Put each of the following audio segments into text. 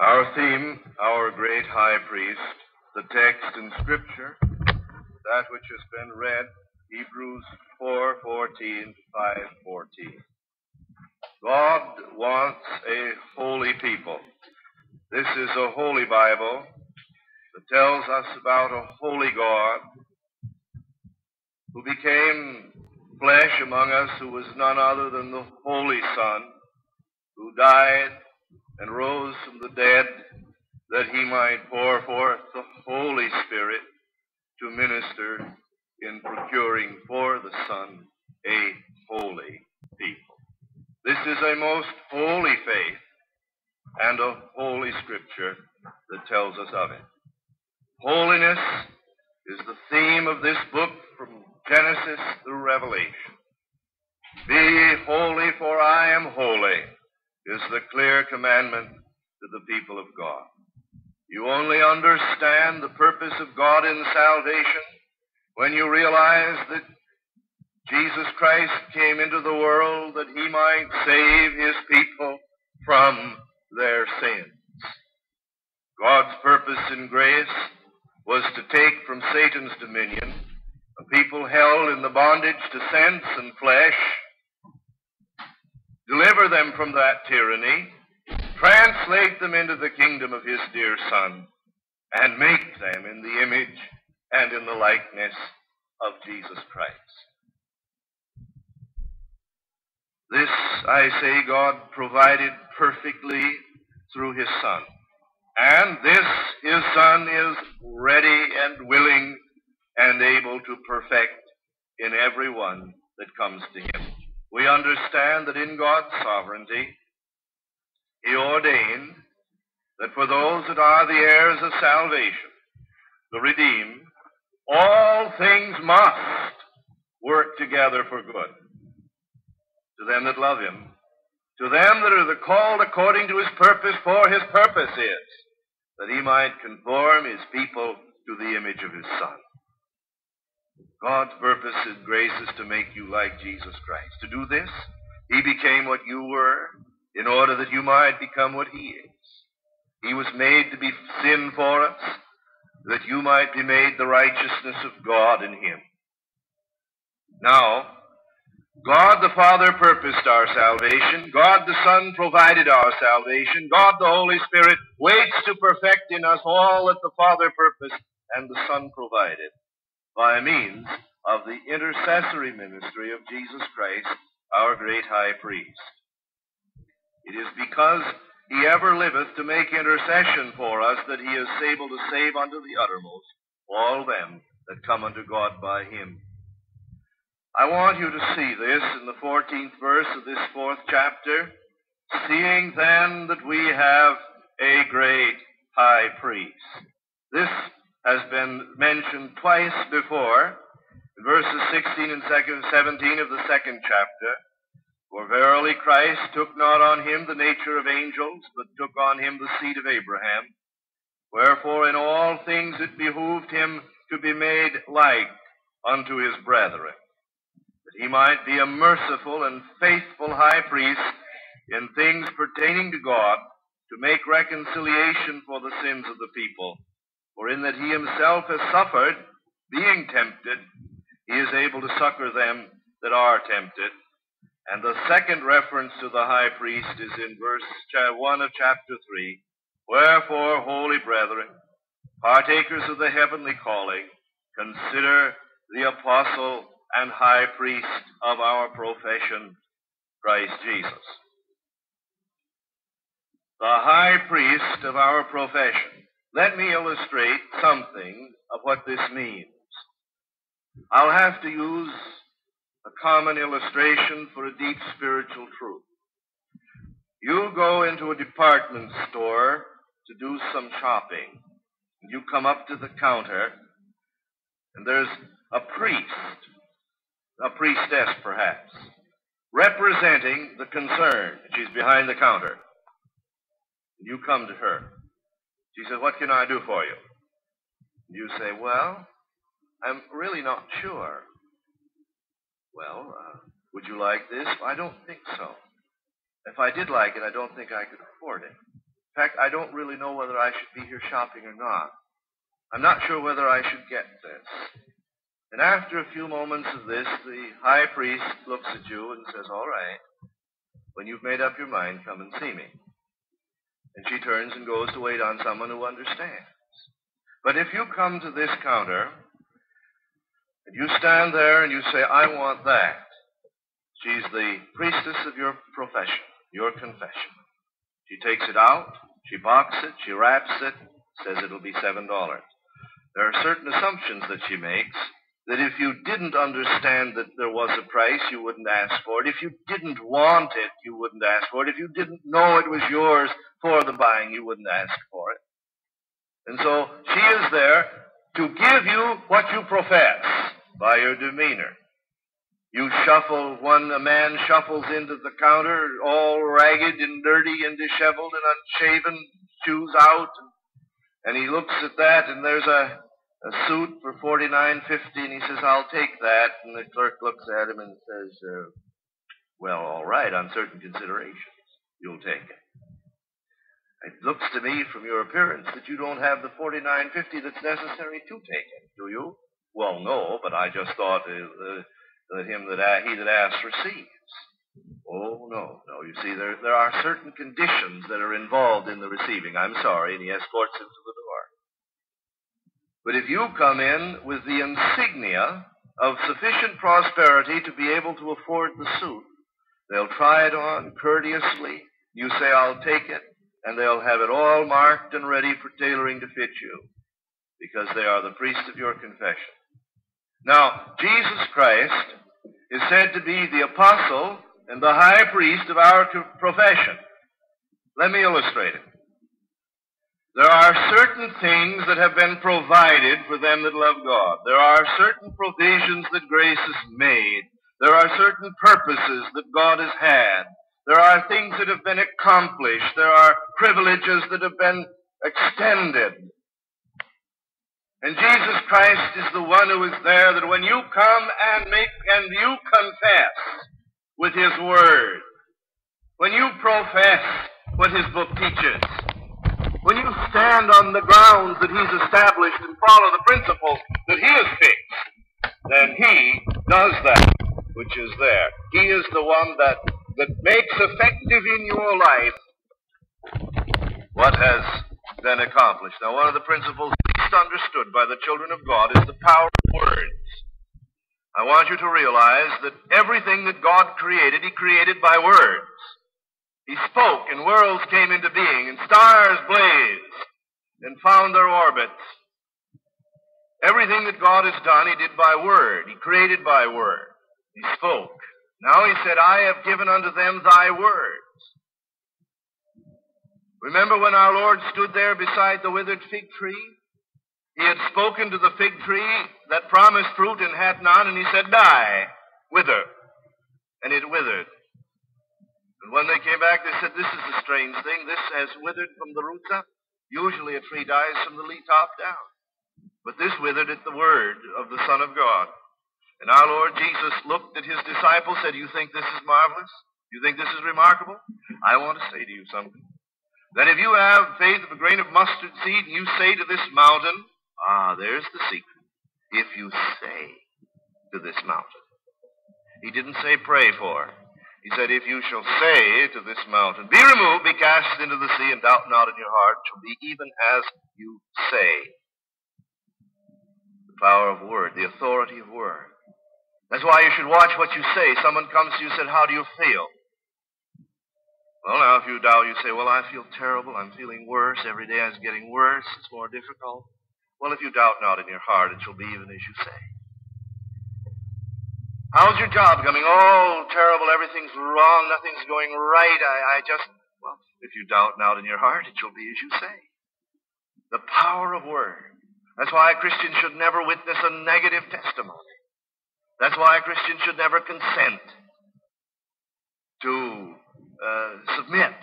Our theme, our great high priest, the text in Scripture, that which has been read, Hebrews 4:14 to 5:14. God wants a holy people. This is a holy Bible that tells us about a holy God who became flesh among us, who was none other than the Holy Son, who died and rose from the dead, that he might pour forth the Holy Spirit to minister in procuring for the Son a holy people. This is a most holy faith and a holy Scripture that tells us of it. Holiness is the theme of this book from Genesis through Revelation. Be ye holy, for I am holy, is the clear commandment to the people of God. You only understand the purpose of God in salvation when you realize that Jesus Christ came into the world that he might save his people from their sins. God's purpose in grace was to take from Satan's dominion a people held in the bondage to sense and flesh, deliver them from that tyranny, translate them into the kingdom of his dear Son, and make them in the image and in the likeness of Jesus Christ. This, I say, God provided perfectly through his Son. And this, his Son, is ready and willing and able to perfect in every one that comes to him. We understand that in God's sovereignty, he ordained that for those that are the heirs of salvation, the redeemed, all things must work together for good to them that love him, to them that are the called according to his purpose, for his purpose is that he might conform his people to the image of his Son. God's purpose in grace is to make you like Jesus Christ. To do this, he became what you were in order that you might become what he is. He was made to be sin for us, that you might be made the righteousness of God in him. Now, God the Father purposed our salvation. God the Son provided our salvation. God the Holy Spirit waits to perfect in us all that the Father purposed and the Son provided by means of the intercessory ministry of Jesus Christ, our great high priest. It is because he ever liveth to make intercession for us that he is able to save unto the uttermost all them that come unto God by him. I want you to see this in the 14th verse of this 4th chapter. Seeing then that we have a great high priest. This has been mentioned twice before, in verses 16 and 17 of the 2nd chapter. For verily Christ took not on him the nature of angels, but took on him the seed of Abraham. Wherefore in all things it behooved him to be made like unto his brethren, that he might be a merciful and faithful high priest in things pertaining to God, to make reconciliation for the sins of the people. For in that he himself has suffered, being tempted, he is able to succor them that are tempted. And the second reference to the high priest is in verse 1 of chapter 3. Wherefore, holy brethren, partakers of the heavenly calling, consider the apostle and high priest of our profession, Christ Jesus. The high priest of our profession. Let me illustrate something of what this means. I'll have to use a common illustration for a deep spiritual truth. You go into a department store to do some shopping. You come up to the counter, and there's a priest, a priestess perhaps, representing the concern. She's behind the counter. You come to her. She says, "What can I do for you?" You say, "Well, I'm really not sure." "Well, would you like this?" "I don't think so. If I did like it, I don't think I could afford it." In fact, I don't really know whether I should be here shopping or not. I'm not sure whether I should get this. And after a few moments of this, the high priest looks at you and says, all right, when you've made up your mind, come and see me. And she turns and goes to wait on someone who understands. But if you come to this counter, and you stand there and you say, I want that, she's the priestess of your profession, your confession. She takes it out, she boxes it, she wraps it, says it'll be $7. There are certain assumptions that she makes, that if you didn't understand that there was a price, you wouldn't ask for it. If you didn't want it, you wouldn't ask for it. If you didn't know it was yours for the buying, you wouldn't ask for it. And so she is there to give you what you profess by your demeanor. You shuffle, a man shuffles into the counter, all ragged and dirty and disheveled and unshaven, shoes out, and he looks at that, and there's a suit for $49.50, and he says, I'll take that. And the clerk looks at him and says, well, all right, on certain considerations, you'll take it. It looks to me from your appearance that you don't have the $49.50 that's necessary to take it, do you? Well, no, but I just thought that he that asks receives. Oh, no, no. You see, there are certain conditions that are involved in the receiving. I'm sorry, and he escorts him to the door. But if you come in with the insignia of sufficient prosperity to be able to afford the suit, they'll try it on courteously. You say, I'll take it, and they'll have it all marked and ready for tailoring to fit you, because they are the priest of your confession. Now, Jesus Christ is said to be the apostle and the high priest of our profession. Let me illustrate it. There are certain things that have been provided for them that love God. There are certain provisions that grace has made. There are certain purposes that God has had. There are things that have been accomplished. There are privileges that have been extended. And Jesus Christ is the one who is there that when you come and you confess with His Word, when you profess what His book teaches, when you stand on the grounds that He's established and follow the principles that He has fixed, then He does that which is there. He is the one that makes effective in your life what has been accomplished. Now, one of the principles least understood by the children of God is the power of words. I want you to realize that everything that God created, He created by words. He spoke, and worlds came into being, and stars blazed and found their orbits. Everything that God has done, He did by word. He created by word. He spoke. Now He said, I have given unto them thy words. Remember when our Lord stood there beside the withered fig tree? He had spoken to the fig tree that promised fruit and had none, and He said, die, wither. And it withered. And when they came back, they said, this is a strange thing. This has withered from the roots up. Usually a tree dies from the leaf top down. But this withered at the word of the Son of God. And our Lord Jesus looked at His disciples and said, you think this is marvelous? You think this is remarkable? I want to say to you something. That if you have faith of a grain of mustard seed, and you say to this mountain, there's the secret. If you say to this mountain. He didn't say pray for it. He said, if you shall say to this mountain, be removed, be cast into the sea, and doubt not in your heart, it shall be even as you say. The power of word, the authority of word. That's why you should watch what you say. Someone comes to you and said, how do you feel? Well, now, if you doubt, you say, well, I feel terrible. I'm feeling worse. Every day it's getting worse. It's more difficult. Well, if you doubt not in your heart, it shall be even as you say. How's your job coming? Oh, terrible. Everything's wrong. Nothing's going right. Well, if you doubt not in your heart, it shall be as you say. The power of word. That's why a Christian should never witness a negative testimony. That's why a Christian should never consent to submit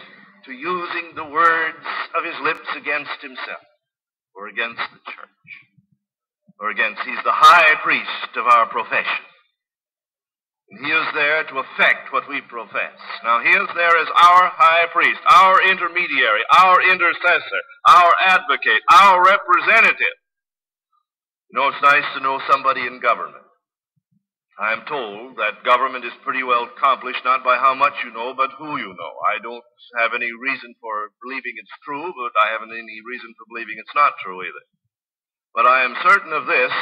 to using the words of his lips against himself or against the church or against, he's the high priest of our profession. He is there to effect what we profess. Now, he is there as our high priest, our intermediary, our intercessor, our advocate, our representative. You know, it's nice to know somebody in government. I am told that government is pretty well accomplished, not by how much you know, but who you know. I don't have any reason for believing it's true, but I haven't any reason for believing it's not true either. But I am certain of this,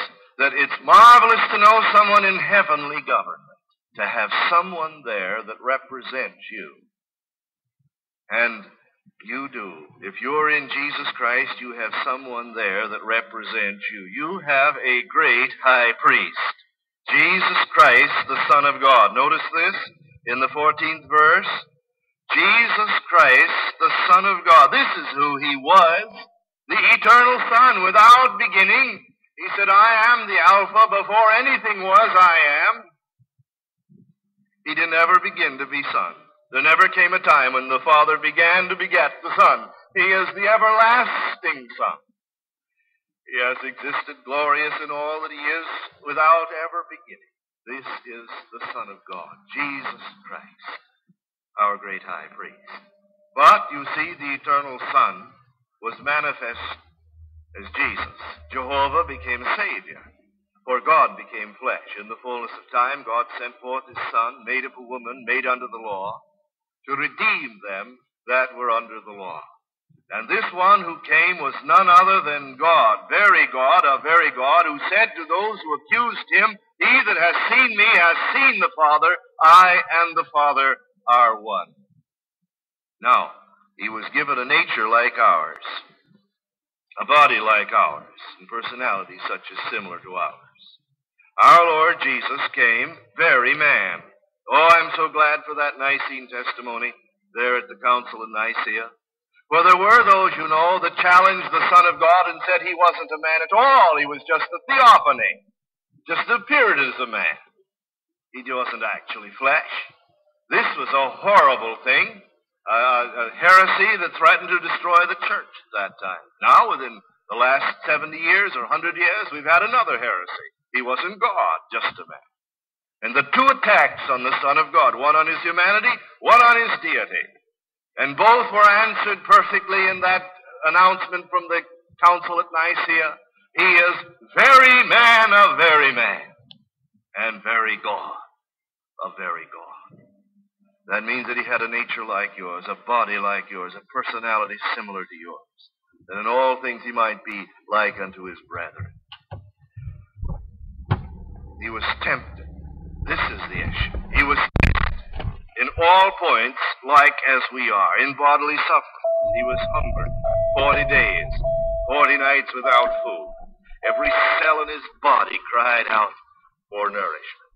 that it's marvelous to know someone in heavenly government, to have someone there that represents you. And you do. If you're in Jesus Christ, you have someone there that represents you. You have a great high priest, Jesus Christ, the Son of God. Notice this in the 14th verse. Jesus Christ, the Son of God. This is who he was, the eternal Son, without beginning. He said, I am the Alpha, before anything was, I am. He didn't ever begin to be Son. There never came a time when the Father began to beget the Son. He is the everlasting Son. He has existed glorious in all that he is without ever beginning. This is the Son of God, Jesus Christ, our great high priest. But, you see, the eternal Son was manifest as Jesus. Jehovah became Savior, for God became flesh. In the fullness of time, God sent forth his Son, made of a woman, made under the law, to redeem them that were under the law. And this one who came was none other than God, very God, a very God, who said to those who accused him, he that has seen me has seen the Father, I and the Father are one. Now, he was given a nature like ours, a body like ours, and personality such as similar to ours. Our Lord Jesus came very man. Oh, I'm so glad for that Nicene testimony there at the Council of Nicaea. Well, there were those, you know, that challenged the Son of God and said he wasn't a man at all. He was just a theophany, just appeared as a man. He wasn't actually flesh. This was a horrible thing, a heresy that threatened to destroy the church at that time. Now, within the last 70 years or 100 years, we've had another heresy. He wasn't God, just a man. And the two attacks on the Son of God, one on his humanity, one on his deity. And both were answered perfectly in that announcement from the Council at Nicaea. He is very man, a very man, and very God, a very God. That means that he had a nature like yours, a body like yours, a personality similar to yours, that in all things he might be like unto his brethren. He was tempted. This is the issue. He was tempted in all points, like as we are, in bodily suffering. He was hungered 40 days, 40 nights without food. Every cell in his body cried out for nourishment.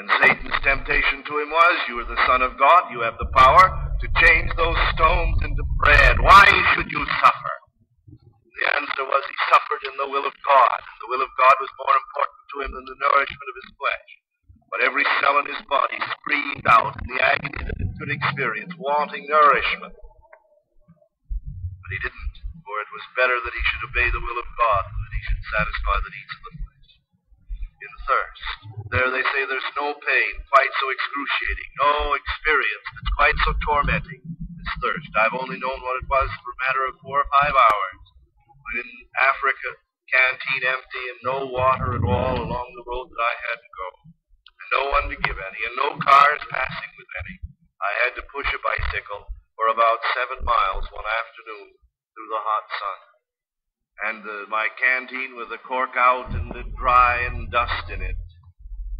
And Satan's temptation to him was, you are the Son of God, you have the power to change those stones into bread. Why should you suffer? The answer was, he suffered in the will of God. The will of God was more important to him than the nourishment of his flesh. But every cell in his body screamed out in the agony that it could experience, wanting nourishment. But he didn't, for it was better that he should obey the will of God than that he should satisfy the needs of the flesh. In thirst, there they say there's no pain quite so excruciating, no experience that's quite so tormenting as thirst. I've only known what it was for a matter of 4 or 5 hours. When in Africa, canteen empty and no water at all along the road that I had to go. No one to give any, and no cars passing with any. I had to push a bicycle for about 7 miles one afternoon through the hot sun. And my canteen with the cork out and the dry and dust in it.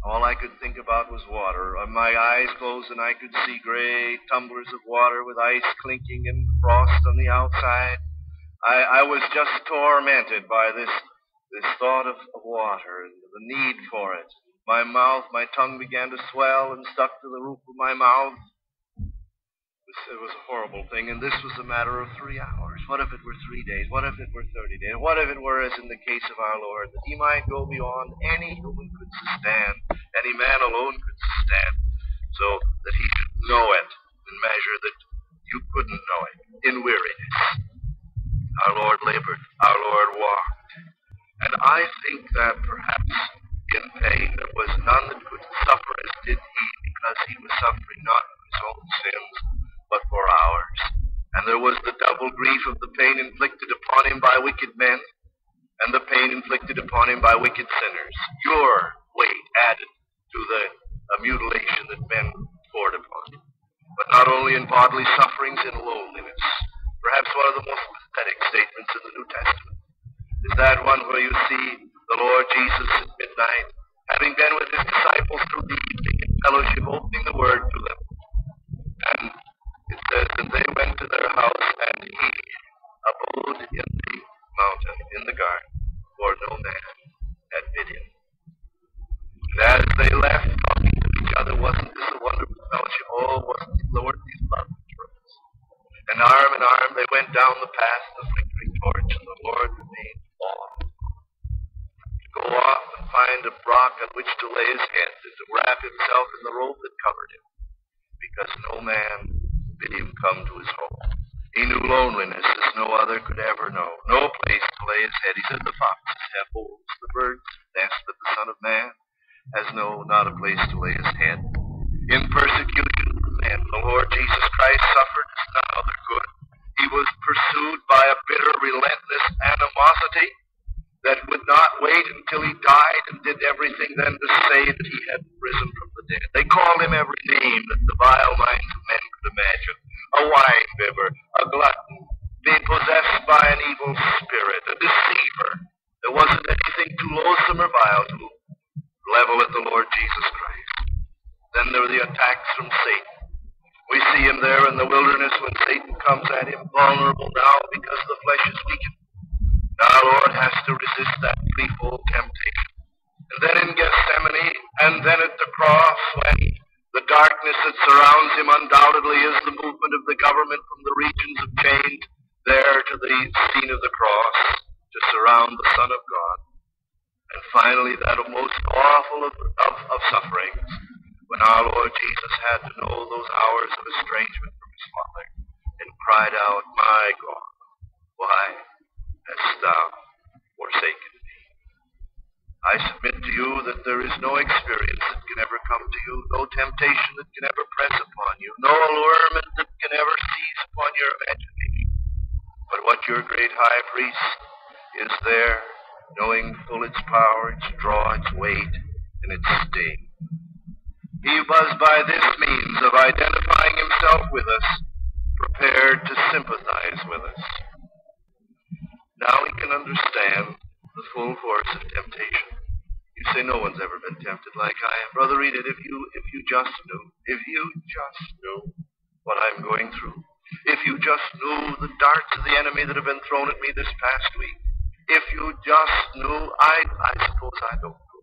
All I could think about was water. My eyes closed and I could see gray tumblers of water with ice clinking and frost on the outside. I was just tormented by this thought of water and the need for it. My mouth, my tongue began to swell and stuck to the roof of my mouth. It was a horrible thing, and this was a matter of 3 hours. What if it were 3 days? What if it were 30 days? What if it were, as in the case of our Lord, that he might go beyond any human could sustain, any man alone could sustain, so that he should know it in measure that you couldn't know it, in weariness. Our Lord labored, our Lord walked. And I think that perhaps in pain, there was none that could suffer as did he. because he was suffering not for his own sins, but for ours. And there was the double grief of the pain inflicted upon him by wicked men, and the pain inflicted upon him by wicked sinners. Your weight added to the mutilation that men poured upon him. But not only in bodily sufferings, in loneliness. Perhaps one of the most pathetic statements in the New Testament is that one where you see the Lord Jesus at midnight, having been with his disciples through the evening in fellowship, opening the word to them. And it says, and they went to their house, and he abode in the mountain, in the garden, for no man had bid him. And as they left, talking to each other, wasn't this a wonderful fellowship? Oh, wasn't the Lord these love for us? And arm, they went down the path, the flickering torch, and the Lord remained on. To go off and find a rock on which to lay his head, and to wrap himself in the robe that covered him, because no man bid him come to his home. He knew loneliness as no other could ever know. No place to lay his head. He said, the foxes have holes, the birds nest, but the Son of Man has not a place to lay his head. In persecution from men, the Lord Jesus Christ suffered as none other could. He was pursued by a bitter, relentless animosity that would not wait until he died and did everything then to say that he had risen from the dead. They called him every name that the vile minds of men could imagine. A wine bibber, a glutton, being possessed by an evil spirit, a deceiver. There wasn't anything too loathsome or vile to level at the Lord Jesus Christ. Then there were the attacks from Satan. We see him there in the wilderness when Satan comes at him, vulnerable now because the flesh is weakened. Now our Lord has to resist that threefold temptation. And then in Gethsemane, and then at the cross, when the darkness that surrounds him undoubtedly is the movement of the government from the regions of change there to the scene of the cross to surround the Son of God. And finally, that most awful of sufferings, when our Lord Jesus had to know those hours of estrangement from his Father, and cried out, "My God, why hast thou forsaken me?" I submit to you that there is no experience that can ever come to you, no temptation that can ever press upon you, no allurement that can ever seize upon your imagination. But what your great high priest is there, knowing full its power, its draw, its weight, and its sting. He was by this means of identifying himself with us, prepared to sympathize with us. Now he can understand the full force of temptation. You say, no one's ever been tempted like I am. Brother, read it. If you just knew what I'm going through, if you just knew the darts of the enemy that have been thrown at me this past week, if you just knew, I suppose I don't know.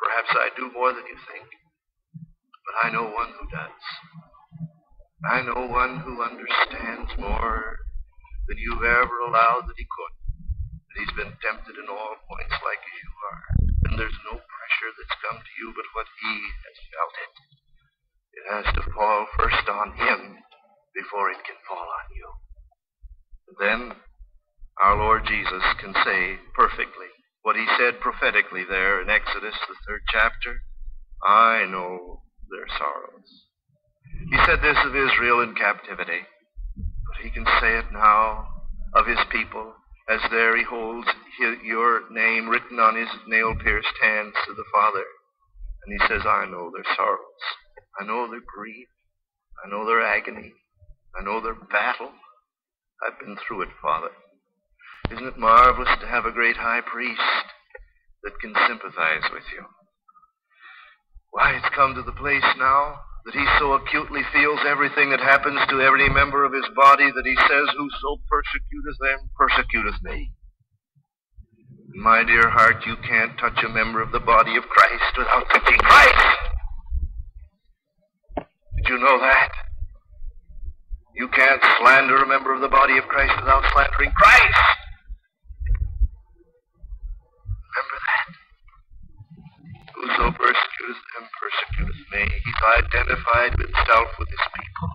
Perhaps I do more than you think. But I know one who does. I know one who understands more than you've ever allowed that he could. That he's been tempted in all points like as you are. And there's no pressure that's come to you but what he has felt it. It has to fall first on him before it can fall on you. And then our Lord Jesus can say perfectly what he said prophetically there in Exodus, the 3rd chapter. I know their sorrows. He said this of Israel in captivity, but he can say it now of his people, as there he holds your name written on his nail-pierced hands to the Father. And he says, I know their sorrows. I know their grief. I know their agony. I know their battle. I've been through it, Father. Isn't it marvelous to have a great high priest that can sympathize with you? Why, it's come to the place now that he so acutely feels everything that happens to every member of his body that he says, whoso persecuteth them, persecuteth me. And my dear heart, you can't touch a member of the body of Christ without touching Christ. Did you know that? You can't slander a member of the body of Christ without slandering Christ. Remember that. Whoso persecuteth them, persecuteth me. He's identified himself with his people.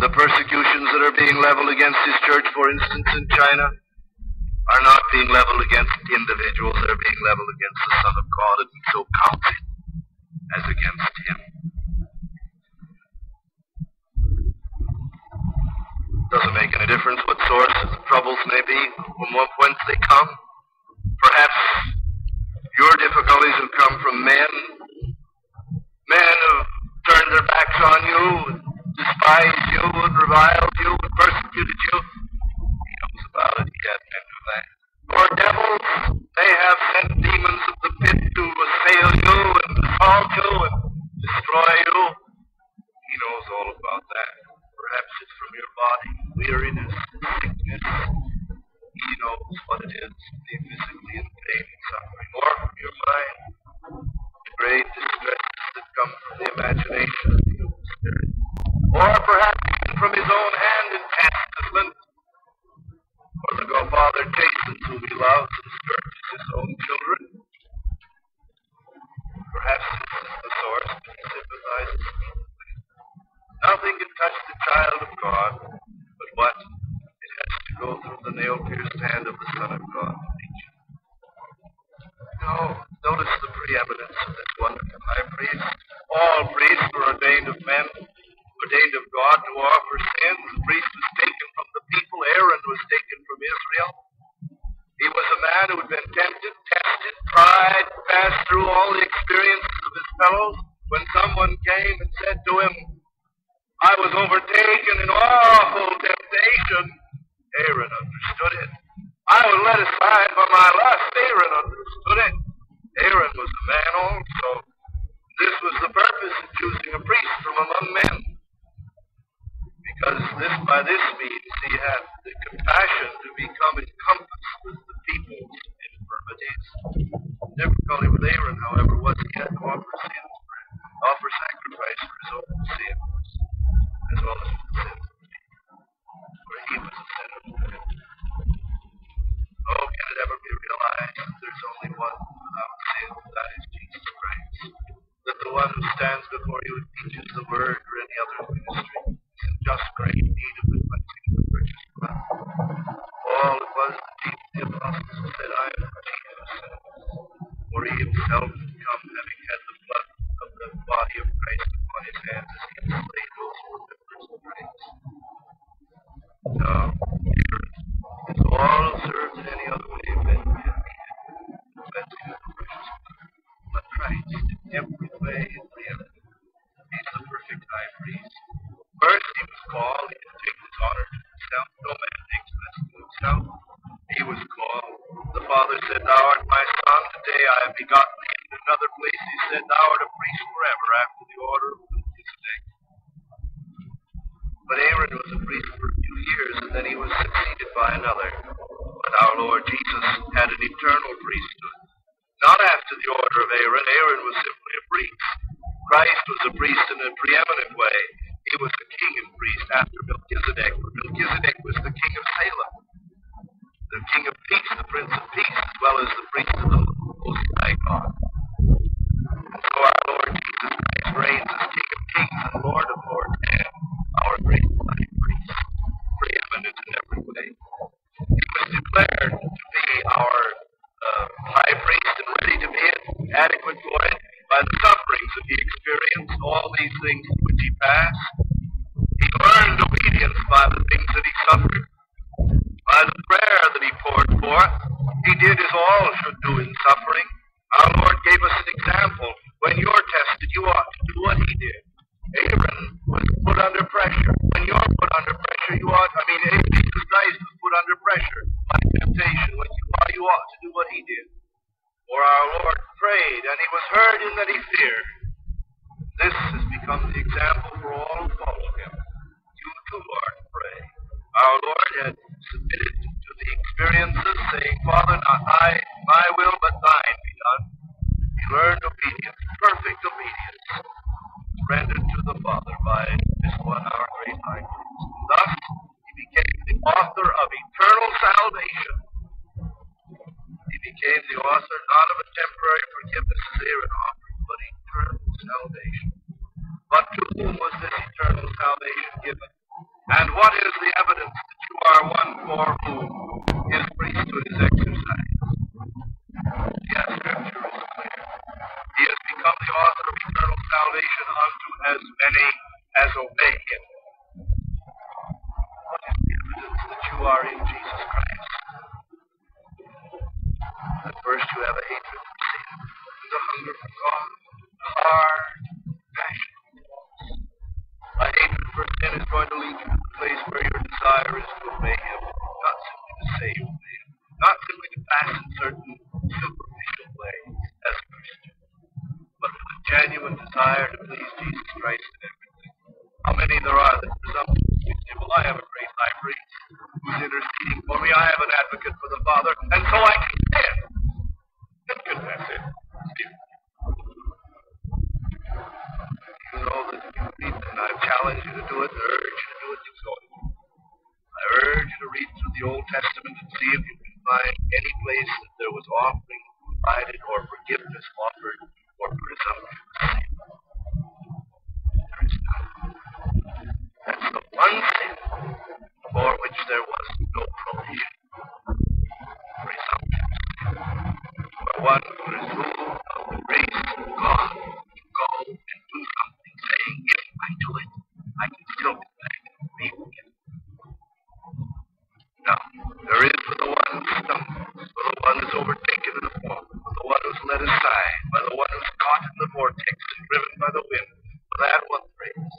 The persecutions that are being leveled against his church, for instance, in China, are not being leveled against individuals. They're being leveled against the Son of God, and he so counts it as against him. Doesn't make any difference what source the troubles may be, from whence they come. Perhaps your difficulties have come from men. Men have turned their backs on you, despised you, and reviled you, and persecuted you. He knows about it. He can't do that. Or devils may have sent demons of the pit to assail you and assault you and destroy you. He knows all about that. Perhaps it's from your body, weariness, sickness. He knows what it is to be physically in pain and suffering. Or from your mind, the great distresses that come from the imagination of the human spirit. Or perhaps even from his own hand in chastisement. For the Father chastens whom he loves and scourges his own children. Perhaps this is the source that he sympathizes with. Nothing can touch the child of God, but what? It has to go through the nail-pierced hand of the Son of God to reach it. Now, notice the preeminence of this wonderful high priest. All priests were ordained of men, ordained of God to offer sins. The priest was taken from the people. Aaron was taken from Israel. He was a man who had been tempted, tested, tried, passed through all the experiences of his fellows. When someone came and said to him, I was overtaken in awful temptation, Aaron understood it. I was led aside by my lust. Aaron understood it. Aaron was a man also. This was the purpose of choosing a priest from among men. Because by this means he had the compassion to become encompassed with the people's infirmities. The difficulty with Aaron, however, was he had to offer sacrifice for his own sins, as well as for the sins of the people, for he was a sinner. Oh, can it ever be realized that there's only one without sin, that is Jesus Christ, that the one who stands before you and teaches the word or any other ministry, just great need of the cleansing of the precious blood. All it was the apostles who said, I am the chief of sinners. For he himself had come, having had the blood of the body of Christ upon his hands, as he had slain those who were members of Christ. Now, if all served in any other way, then we have needed the cleansing of the precious blood. But Christ, in every way, is the other. He's the perfect high priest. First, he was called. He didn't take his honor to himself. No man takes this to himself. He was called. The Father said, Thou art my Son. Today I have begotten thee. In another place, he said, Thou art a priest forever after the order of Melchizedek. But Aaron was a priest for a few years, and then he was succeeded by another. But our Lord Jesus had an eternal priesthood. Not after the order of Aaron. Aaron was simply a priest. Christ was a priest in a preeminent way. He was a king and priest after Melchizedek. Melchizedek was the king of Salem, the king of peace, the prince of peace, as well as the priest of the Most High God. And so our Lord Jesus Christ reigns as King of kings and Lord of lords, and our great high priest, preeminent in every way. He was declared to be our high priest and ready to be adequate for it by the sufferings that he experienced, all these things which he passed. He learned obedience by the things that he suffered, by the prayer that he poured forth. He did as all should do in suffering. Our Lord gave us an example. When you're tested, you ought to do what he did. Aaron was put under pressure. When you're put under pressure, Jesus Christ was put under pressure by temptation. When you are, you ought to do what he did. For our Lord prayed, and he was heard in that he feared. This has become the example for all who follow him. You too, Lord, pray. Our Lord had submitted to the experiences, saying, Father, not I, my will, but thine be done. He learned obedience, perfect obedience, rendered to the Father by this one, our great high priest. Thus, he became the author of eternal salvation. He became the author not of a temporary forgiveness as Aaron offered, but eternal salvation. But to whom was this eternal salvation given? And what is the evidence that you are one for whom his priesthood is exercised? Yes, Scripture is clear. He has become the author of eternal to have a hatred of Satan, the hunger for God, the hard passion. A hatred for sin is going to lead you to the place where your desire is to obey Him, not simply to save Him, not simply to pass in certain superficial ways as a Christian, but with a genuine desire to please Jesus Christ in everything. How many there are that presumptuously say, well, I have a great high priest who's interceding for me, I have an advocate for the Father, and so I can sin. And confess it. You know that you can read, and I challenge you to do it, I urge you to do it this morning. I urge you to read through the Old Testament and see if you can find any place that there was offering provided or forgiveness offered or presumption. There is none. That's the one sin for which there was no provision. Presumption. For one who is full of the grace of God to go and do something, saying, if I do it, I can still be back and be forgiven. Now, there is for the one who stumbles, for the one who is overtaken in the fall, for the one who is led aside, by the one who is caught in the vortex and driven by the wind, for that one praise.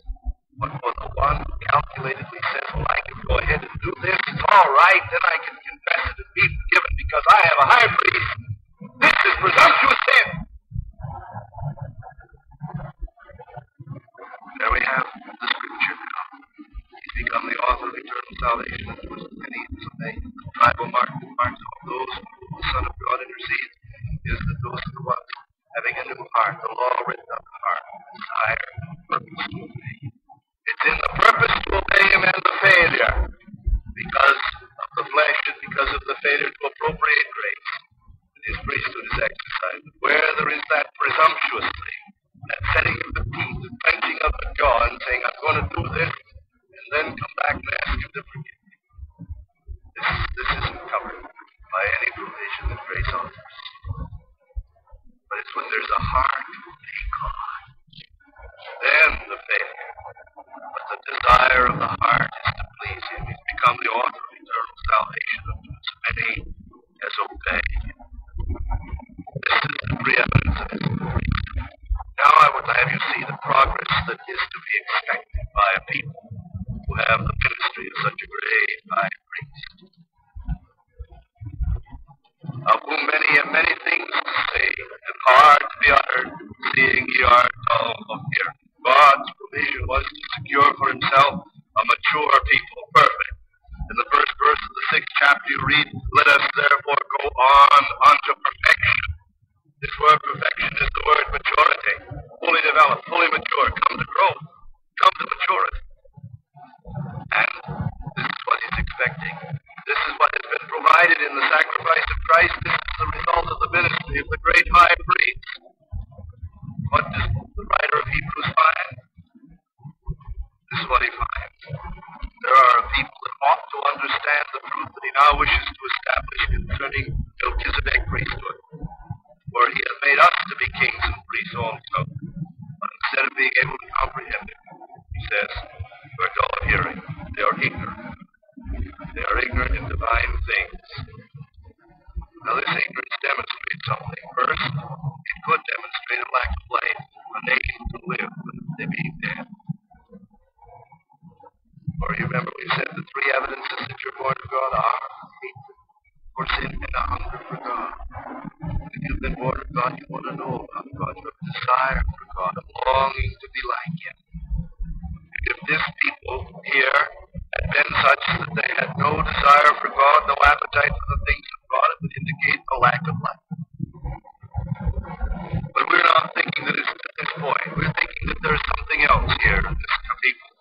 But for the one who calculatedly says, well, I can go ahead and do this, it's all right, then I can confess it and be forgiven because I have a high priest. This is presumptuous sin. There we have the scripture now. He's become the author of eternal salvation unto us many, so that the tribal mark that marks all those who the Son of God intercedes is that those are the ones having a new heart, the law written on the heart, desire, purpose to obey. It's in the purpose to obey Him and the failure, because of the flesh and because of the failure to appropriate grace. His priesthood is exercised. Where there is that presumptuous thing, that setting of the teeth, the clenching of the jaw, and saying, I'm going to do this, and then come back and ask Him to forgive me. This isn't covered by any provision that grace offers. But it's when there's a heart to obey God, then the failure. But the desire of the heart is to please Him. He's become the author of eternal salvation unto us, many has obeyed Him. This is the preeminence of His grace. Now I would have you see the progress that is to be expected by a people who have the ministry of such a great high priest, of whom many have many things to say and hard to be uttered, seeing ye are dull of hearing. God's provision was to secure for Himself a mature people, perfect. In the first verse of the 6th chapter you read, let us therefore go on unto perfection. This word perfection is the word maturity. Fully developed, fully mature, come to growth, come to maturity. And this is what He's expecting. This is what has been provided in the sacrifice of Christ. This is the result of the ministry of the great high priest. What does the writer of Hebrews find? This is what he finds. There are a people that ought to understand the truth that he now wishes to establish concerning Melchizedek priesthood, where he has made us to be kings and priests also. But instead of being able to comprehend it, he says, you are dull of hearing. They are ignorant. They are ignorant in divine things. Now this ignorance demonstrates something. First, it could demonstrate a lack of life, unable to live when they being dead. Or you remember we said the three evidences that you're born of God are hatred for sin and a hunger for God. If you've been born of God, you want to know about God. You have a desire for God, a longing to be like Him. And if this people here had been such that they had no desire for God, no appetite for the things of God, it would indicate a lack of life. But we're not thinking that it's at this point. We're thinking that there's something else here in this people.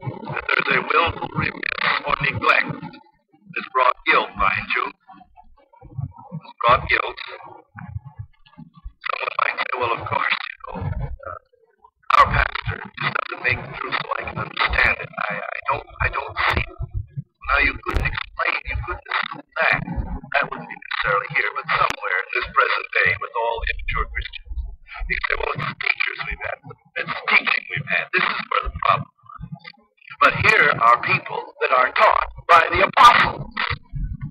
That there's a willful remiss or neglect that's brought guilt, mind you. It's brought guilt. Someone might say, well, of course, you know, our pastor just doesn't make the truth so I can understand it. I don't see it. Now, you couldn't explain, you couldn't assume that. That wouldn't be necessarily here, but somewhere in this present day with all the immature Christians. You say, well, it's teachers we've had. It's teaching we've had. This is where the problem is. But here are people that are taught by the apostles.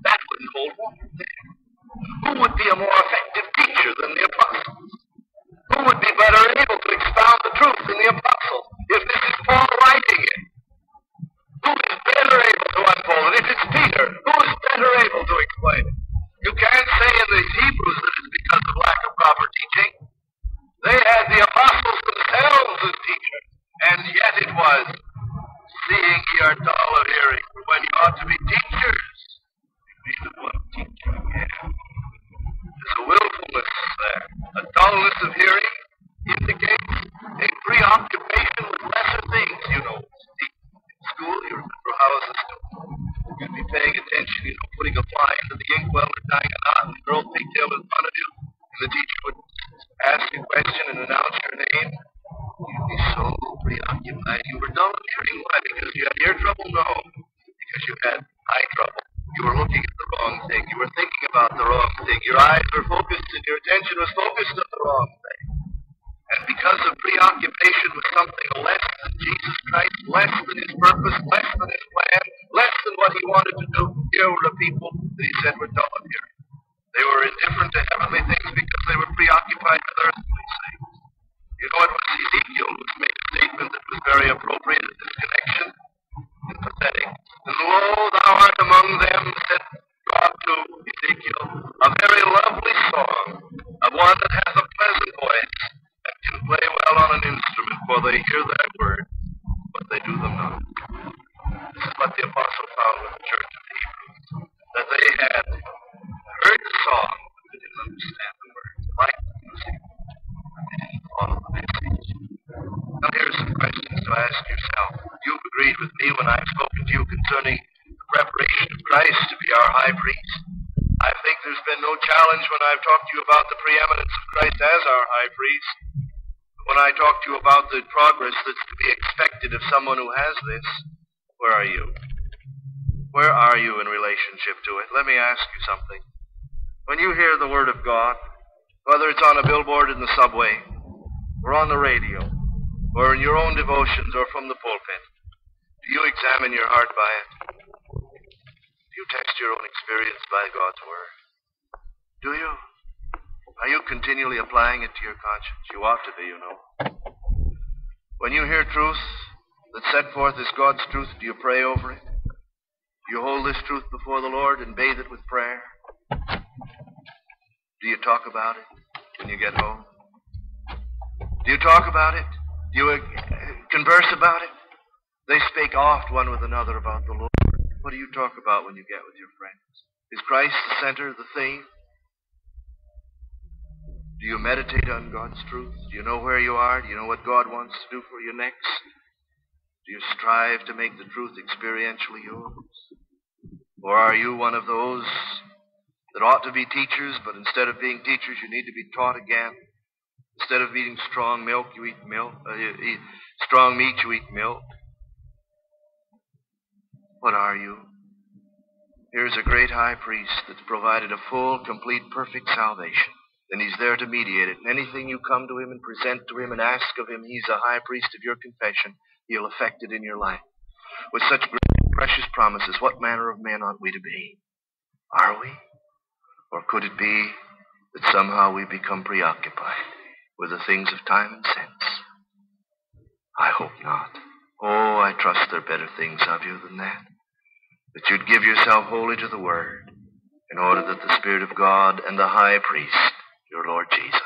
That wouldn't hold water there. Who would be a more effective are able to explain it. You can't say in the Hebrews that it's because of lack of proper teaching. They had the apostles themselves as teachers, and yet it was, seeing ye are dull of hearing, for when ye ought to be teachers, you be the one teacher. Yeah. There's a willfulness there. A dullness of hearing indicates a preoccupation with lesser things, you know. School, you remember how as a student you'd be paying attention, you know, putting a fly into the inkwell and tying a knot and a girl pigtail in front of you, and the teacher would ask you a question and announce your name. You'd be so preoccupied. You were dull of hearing. Why? Because you had ear trouble? No. Because you had eye trouble. You were looking at the wrong thing. You were thinking about the wrong thing. Your eyes were focused and your attention was focused on the wrong thing. And because of preoccupation with something less than Jesus Christ, less than his purpose, less than his plan, less than what he wanted to do, here were the people that he said were dull of hearing. They were indifferent to heavenly things because they were preoccupied with earthly things. You know, it was Ezekiel who made a statement that was very appropriate in this connection and pathetic. And lo, thou art among them, said God to Ezekiel, a very lovely song of one that hath a pleasant voice, and can play well on an instrument, for they hear thy word, but they do them not. This is what the apostle found with the church of the Hebrews, that they had heard the song, but they didn't understand the word. They liked the music, but they didn't follow the message. Now here are some questions to ask yourself. You've agreed with me when I've spoken to you concerning the preparation of Christ to be our high priest. I think there's been no challenge when I've talked to you about the preeminence of Christ as our high priest. When I talk to you about the progress that's to be expected of someone who has this, where are you? Where are you in relationship to it? Let me ask you something. When you hear the Word of God, whether it's on a billboard in the subway, or on the radio, or in your own devotions, or from the pulpit, do you examine your heart by it? Do you test your own experience by God's Word? Do you? Are you continually applying it to your conscience? You ought to be, you know. When you hear truth that's set forth as God's truth, do you pray over it? Do you hold this truth before the Lord and bathe it with prayer? Do you talk about it when you get home? Do you talk about it? Do you converse about it? They spake oft one with another about the Lord. What do you talk about when you get with your friends? Is Christ the center, the theme? Do you meditate on God's truth? Do you know where you are? Do you know what God wants to do for you next? Do you strive to make the truth experientially yours? Or are you one of those that ought to be teachers, but instead of being teachers, you need to be taught again? Instead of eating strong milk, you eat milk. You eat strong meat, you eat milk. What are you? Here's a great high priest that's provided a full, complete, perfect salvation. And he's there to mediate it. And anything you come to him and present to him and ask of him, he's a high priest of your confession. He'll effect it in your life. With such great and precious promises, what manner of men ought we to be? Are we? Or could it be that somehow we become preoccupied with the things of time and sense? I hope not. Oh, I trust there are better things of you than that. That you'd give yourself wholly to the Word in order that the Spirit of God and the high priest, your Lord Jesus,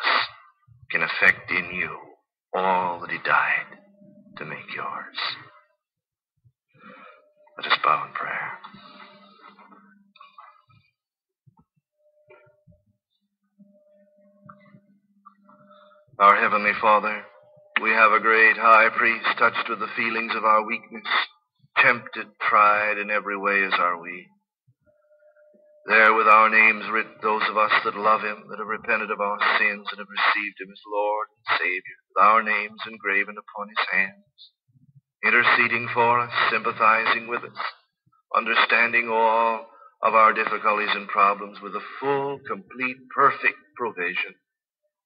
can effect in you all that he died to make yours. Let us bow in prayer. Our Heavenly Father, we have a great high priest touched with the feelings of our weakness, tempted, tried in every way as are we. There with our names writ those of us that love him, that have repented of our sins and have received him as Lord and Savior, with our names engraven upon his hands, interceding for us, sympathizing with us, understanding all of our difficulties and problems with a full, complete, perfect provision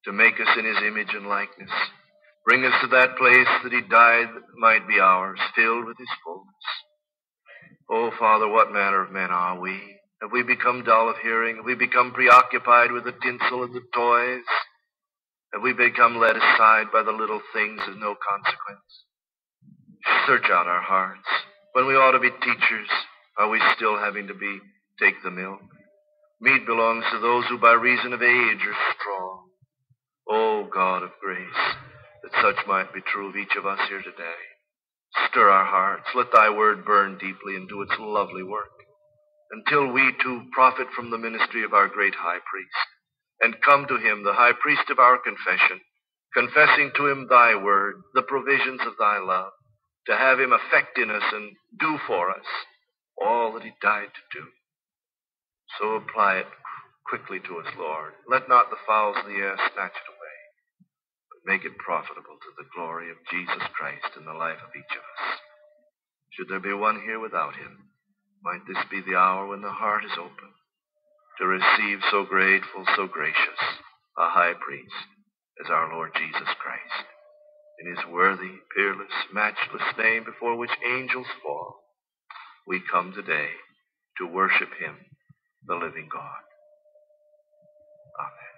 to make us in his image and likeness, bring us to that place that he died that might be ours, filled with his fullness. Oh, Father, what manner of men are we? Have we become dull of hearing? Have we become preoccupied with the tinsel and the toys? Have we become led aside by the little things of no consequence? Search out our hearts. When we ought to be teachers, are we still having to be Take the milk. Meat belongs to those who by reason of age are strong. O God of grace, that such might be true of each of us here today. Stir our hearts. Let thy word burn deeply and do its lovely work, until we too profit from the ministry of our great high priest, and come to him, the high priest of our confession, confessing to him thy word, the provisions of thy love, to have him effect in us and do for us all that he died to do. So apply it quickly to us, Lord. Let not the fowls of the air snatch it away, but make it profitable to the glory of Jesus Christ in the life of each of us. Should there be one here without him, might this be the hour when the heart is open to receive so grateful, so gracious a high priest as our Lord Jesus Christ, in his worthy, peerless, matchless name, before which angels fall. We come today to worship him, the living God. Amen.